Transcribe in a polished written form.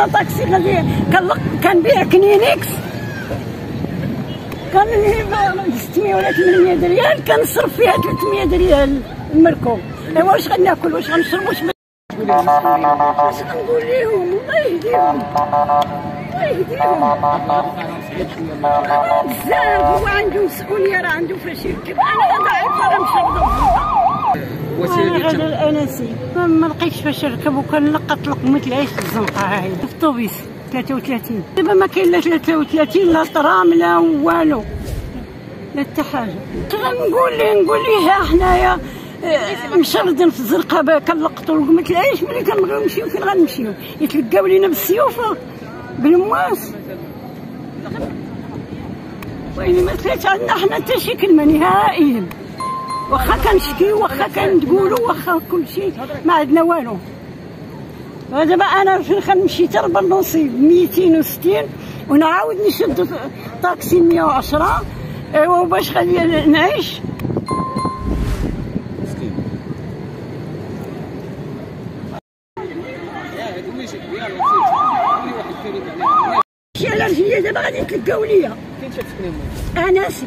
على طاكسي غادي كنبيع كلينيكس، كنلهي 600 ولا 800 ريال كنصرف فيها 300 ريال المركب. ايوا واش غناكل واش غنشرب واش غنقول ليهم؟ الله يهديهم الله يهديهم، بزاف هو عنده مسؤولية راه عنده فاش يركب. أنا ضعيفة راه مشردة الأناسي ما لقيتش فاش نركب وكنلقى طلقمة العيش في الزنقة هاهي في الطوبيس 33. دابا ما كاين لا 33 لا طرام لا والو لا حتى حاجة. نقول ليه حنايا مشردين في الزرقة كنلقطو لقمة العيش، ملي كنبغيو نمشيو فين غنمشيو؟ يتلقاو لينا بالسيوف بالمواس. ويلي ما طلعت عندنا حنا حتى شي كلمة نهائيا، واخا كنشكيو واخا كنقولوا واخا كلشي ما عندنا والو. ودابا انا فين كنمشي حتى لربا النصيب 260 ونعاود نشد طاكسي 110. ايوا باش غادي نعيش؟ شي الرجيه دابا غادي تلقاو ليا. فين تسكني مول؟ اناسي.